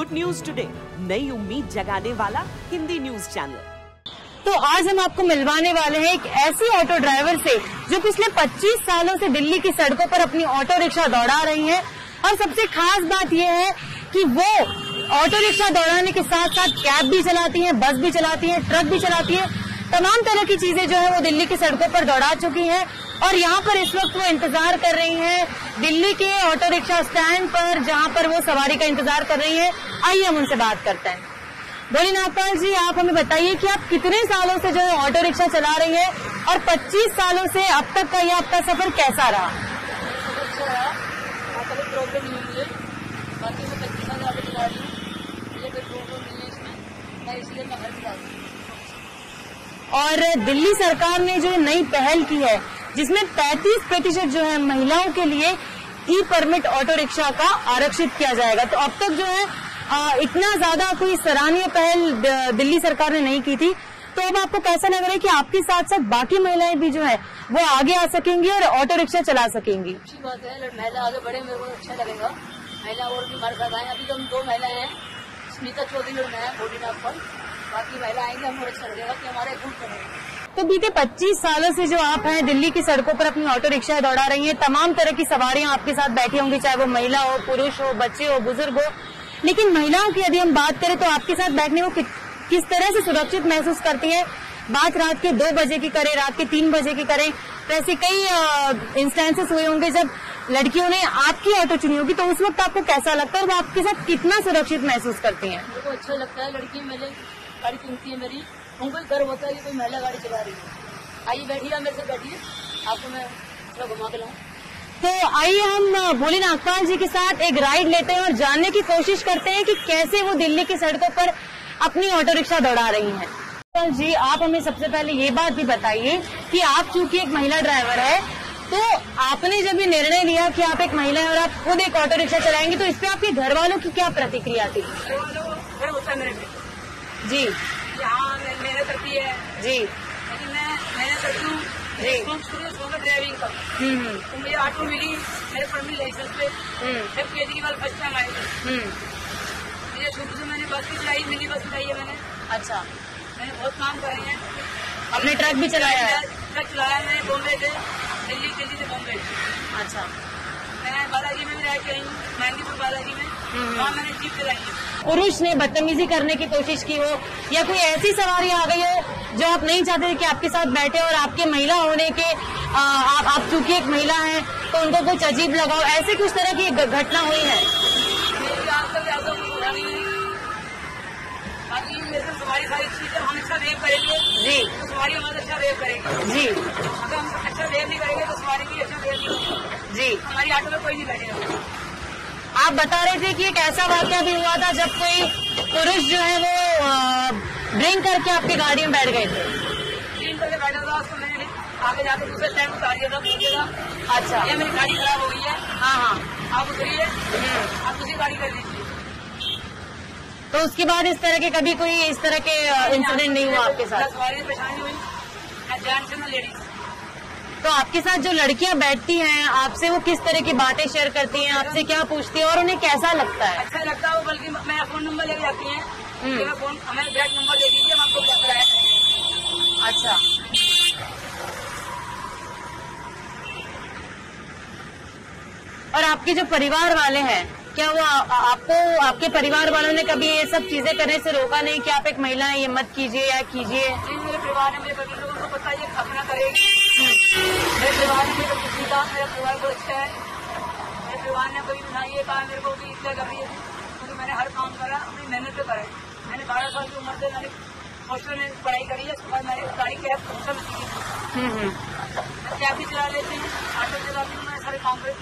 Good news today, नई उम्मीद जगाने वाला हिंदी न्यूज चैनल। तो आज हम आपको मिलवाने वाले हैं एक ऐसी ऑटो ड्राइवर से जो पिछले 25 सालों से दिल्ली की सड़कों पर अपनी ऑटो रिक्शा दौड़ा रही हैं। और सबसे खास बात यह है कि वो ऑटो रिक्शा दौड़ाने के साथ साथ कैब भी चलाती है, बस भी चलाती है, ट्रक भी चलाती है। तमाम तरह की चीजें जो है वो दिल्ली की सड़कों पर दौड़ा चुकी है और यहाँ पर इस वक्त वो इंतजार कर रही हैं दिल्ली के ऑटो रिक्शा स्टैंड पर, जहाँ पर वो सवारी का इंतजार कर रही हैं। आइए हम उनसे बात करते हैं। भोली नागपाल जी, आप हमें बताइए कि आप कितने सालों से जो है ऑटो रिक्शा चला रही हैं और 25 सालों से अब तक का ये आपका सफर कैसा रहा? और दिल्ली सरकार ने जो नई पहल की है जिसमें 35% जो है महिलाओं के लिए ई परमिट ऑटो रिक्शा का आरक्षित किया जाएगा, तो अब तक जो है इतना ज्यादा कोई सराहनीय पहल दिल्ली सरकार ने नहीं की थी। तो अब आपको कैसा लग रहा है कि आपके साथ साथ बाकी महिलाएं भी जो है वो आगे आ सकेंगी और ऑटो रिक्शा चला सकेंगी? अच्छी बात है, महिला आगे बढ़े, मेरे को अच्छा लगेगा। महिला और भी हमारे साथ आए, अभी तो हम 2 महिलाएं हैं, स्मीता चौधरी और मैं, भोली नागपाल। बाकी महिला आएंगे, हम अच्छा लगेगा कि हमारे ग्रुप बनेगा। तो बीते 25 सालों से जो आप हैं दिल्ली की सड़कों पर अपनी ऑटो रिक्शा दौड़ा रही हैं, तमाम तरह की सवारियां आपके साथ बैठी होंगी, चाहे वो महिला हो, पुरुष हो, बच्चे हो, बुजुर्ग हो। लेकिन महिलाओं की यदि हम बात करें तो आपके साथ बैठने को किस तरह से सुरक्षित महसूस करती हैं? बात रात के 2 बजे की करें, रात के 3 बजे की करें, तो ऐसे कई इंस्टेंसेस हुए होंगे जब लड़कियों ने आपकी ऑटो चुनी होगी, तो उस वक्त आपको कैसा लगता है और वो आपके साथ कितना सुरक्षित महसूस करती है? मुझे अच्छा लगता है, लड़की मेरे गाड़ी चुनती है, मेरी उनको गर्व होता है कि कोई महिला गाड़ी चला रही है। आइए बैठिए, मेरे से बैठिए, आपको मैं थोड़ा घुमा के लाऊं। तो आइए हम भोली नागपाल जी के साथ एक राइड लेते हैं और जानने की कोशिश करते हैं कि कैसे वो दिल्ली की सड़कों पर अपनी ऑटो रिक्शा दौड़ा रही हैं। नागपाल जी, आप हमें सबसे पहले ये बात भी बताइए कि आप चूंकि एक महिला ड्राइवर है, तो आपने जब ये निर्णय लिया कि आप एक महिला है और आप खुद एक ऑटो रिक्शा चलाएंगे, तो इस पर आपके घर वालों की क्या प्रतिक्रिया थी? जी हाँ, मेहनत करती है जी, लेकिन मैं मेहनत करती हूँ ड्राइविंग का। तो मुझे ऑटो मिली, मेरे परमिट लाइसेंस पे जब केजरीवाल फर्स्ट टाइम आए थे। मुझे छोटी से मैंने बस भी चलाई, मिनी बस चलाई है मैंने। अच्छा, मैंने बहुत काम करे हैं। अपने ट्रक भी चलाया है? ट्रक चलाया मैंने बॉम्बे से दिल्ली, दिल्ली से बॉम्बे। अच्छा, मैं बालाजी में भी रह के आई हूँ, महंगीपुर बालाजी में, वहाँ मैंने जीप चलाई है। पुरुष ने बदतमीजी करने की कोशिश की हो या कोई ऐसी सवारी आ गई हो जो आप नहीं चाहते थे कि आपके साथ बैठे, और आपके महिला होने के आप चूंकि एक महिला हैं तो उनको कुछ अजीब लगाओ, ऐसी कुछ तरह की घटना हुई है? जी सवारी हमारा अच्छा रेव करेगी जी, अगर हम अच्छा रेव नहीं करेंगे तो सवारी की अच्छा रेव नहीं जी, हमारी ऑटो में कोई नहीं बैठेगा। आप बता रहे थे कि एक ऐसा वाकया भी हुआ था जब कोई पुरुष जो है वो ड्रिंक करके आपकी गाड़ी में बैठ गए थे? ड्रिंक करके बैठा था, उसको मैंने आगे जाकर दूसरे टाइम उतार दिया था, पूछेगा। अच्छा, ये मेरी गाड़ी खराब हो गई है। हाँ हाँ, आप उतरिए, आप दूसरी गाड़ी कर लीजिए। तो उसके बाद इस तरह के कभी कोई इस तरह के इंसिडेंट नहीं हुआ आपके साथ? परेशानी हुई जेंट्स ना लेडीज। तो आपके साथ जो लड़कियां बैठती हैं, आपसे वो किस तरह की बातें शेयर करती हैं, आपसे क्या पूछती हैं और उन्हें कैसा लगता है? अच्छा लगता है वो, बल्कि मेरा फोन नंबर लेके जाती हैं, मेरा फोन हमें बैक नंबर दे दीजिए, हम आपको बुला रहे हैं। अच्छा, और आपके जो परिवार वाले हैं, क्या वो आपको आपके परिवार वालों ने कभी ये सब चीजें करने से रोका नहीं कि आप एक महिला है ये मत कीजिए या कीजिए? मेरे परिवार में लोगों को पता है अपना करेगी। मेरे परिवार ने मेरे को कुछ नहीं कहा, मेरा परिवार बहुत अच्छा है, मेरे परिवार ने कभी ना ये कहा मेरे को कि इतना कर रही है, क्योंकि मैंने हर काम करा अपनी मेहनत पे करा। मैंने 12 साल की उम्र से मैंने हॉस्टल में पढ़ाई करी है, उसके बाद मैंने गाड़ी कैब हॉस्टल सीखी थी। मैं कैब भी चला लेती हूँ, ऑटो चलाती हूँ, मैंने सारे काम पे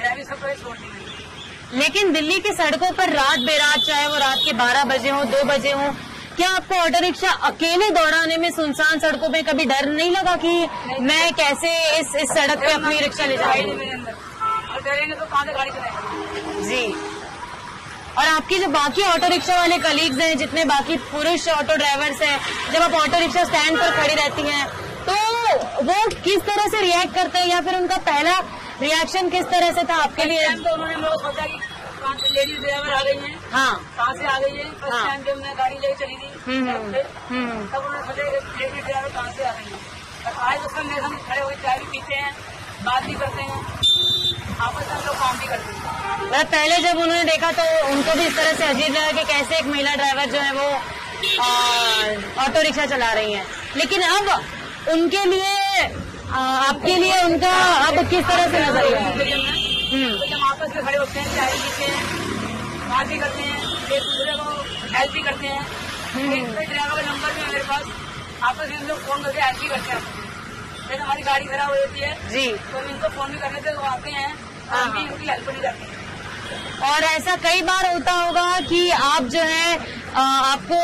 ड्राइविंग सब करें छोड़ दी मैंने। लेकिन दिल्ली की सड़कों पर रात बेरात, चाहे वो रात के 12 बजे हो, 2 बजे हो, क्या आपको ऑटो रिक्शा अकेले दौड़ाने में सुनसान सड़कों में कभी डर नहीं लगा कि मैं कैसे इस सड़क पे अपनी रिक्शा ले जाऊंगी? जी, और आपकी जो बाकी ऑटो रिक्शा वाले कलीग्स हैं, जितने बाकी पुरुष ऑटो ड्राइवर्स हैं, जब आप ऑटो रिक्शा स्टैंड पर खड़ी रहती हैं तो वो किस तरह से रिएक्ट करते हैं या फिर उनका पहला रिएक्शन किस तरह से था आपके लिए? तो उन्होंने सोचा कि लेडीज ड्राइवर आ गई है। हाँ, कहाँ से आ गई है? फर्स्ट टाइम जब मैं गाड़ी ले चली थी तब उन्होंने सोचा लेडीज ड्राइवर कहाँ से आ गई है। आज तो मेरे सामने खड़े हुए चाय भी पीते हैं, बात भी करते हैं, आपस में हम लोग काम भी करते हैं। पहले जब उन्होंने देखा तो उनको भी इस तरह से अजीब लगा कि कैसे एक महिला ड्राइवर जो है वो ऑटो रिक्शा चला रही है। लेकिन अब उनके लिए आपके लिए उनका अब किस तरह से नजरिया है? हम आपस में खड़े होते हैं, चाय पीते हैं, बात भी करते हैं, एक दूसरे को हेल्प भी करते हैं। ड्राइवर का नंबर भी मेरे पास, आपस में हम लोग फोन करके हेल्प भी करते हैं। जैसे हमारी गाड़ी खराब हो जाती है जी तो इनको फोन भी करने से वो आते हैं, हम भी उनकी हेल्प नहीं करते हैं। और ऐसा कई बार होता होगा कि आप जो है आपको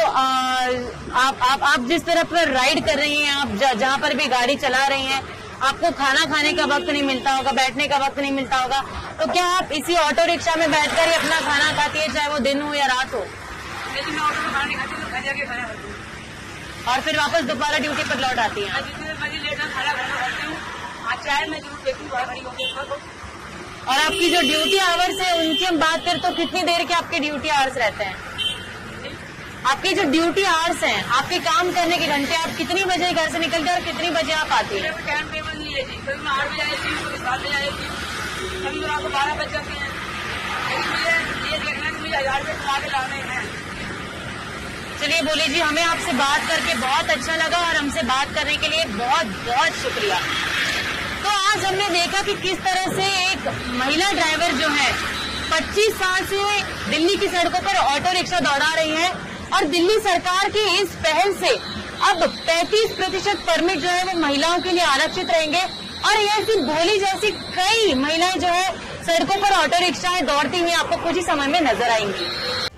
आप जिस तरफ पर राइड कर रही हैं, आप जहाँ पर भी गाड़ी चला रही हैं, आपको खाना खाने का वक्त नहीं मिलता होगा, बैठने का वक्त नहीं मिलता होगा, तो क्या आप इसी ऑटो रिक्शा में बैठकर ही अपना खाना खाती है, चाहे वो दिन हो या रात हो? लेकिन मैं ऑटो में खाना नहीं खाती, तो घर जाके खाना खाती हूँ और फिर वापस दोबारा ड्यूटी पर लौट आती है। और आपकी जो ड्यूटी आवर्स है उनकी हम बात करें तो कितनी देर के आपके ड्यूटी आवर्स रहते हैं? आपके जो ड्यूटी आवर्स हैं, आपके काम करने के घंटे, आप कितनी बजे घर से निकलते हैं और कितनी बजे आप आती है? टाइम टेबल नहीं है जी, कभी मैं 8 बजे आ जाती हूँ, कभी 7 बजे आ जाती हूँ, कभी मैं आपको 12 बज जाते हैं। मुझे ये देखना कि मुझे 1000 रुपये कमा के लाने हैं। चलिए भोली जी, हमें आपसे बात करके बहुत अच्छा लगा और हमसे बात करने के लिए बहुत बहुत शुक्रिया। तो आज हमने देखा कि किस तरह से एक महिला ड्राइवर जो है 25 साल से दिल्ली की सड़कों पर ऑटो रिक्शा दौड़ा रही है और दिल्ली सरकार की इस पहल से अब 35% परमिट जो है वो महिलाओं के लिए आरक्षित रहेंगे। और ऐसी भोली जैसी कई महिलाएं जो है सड़कों पर ऑटो रिक्शा दौड़ती हुई आपको कुछ ही समय में नजर आएंगी।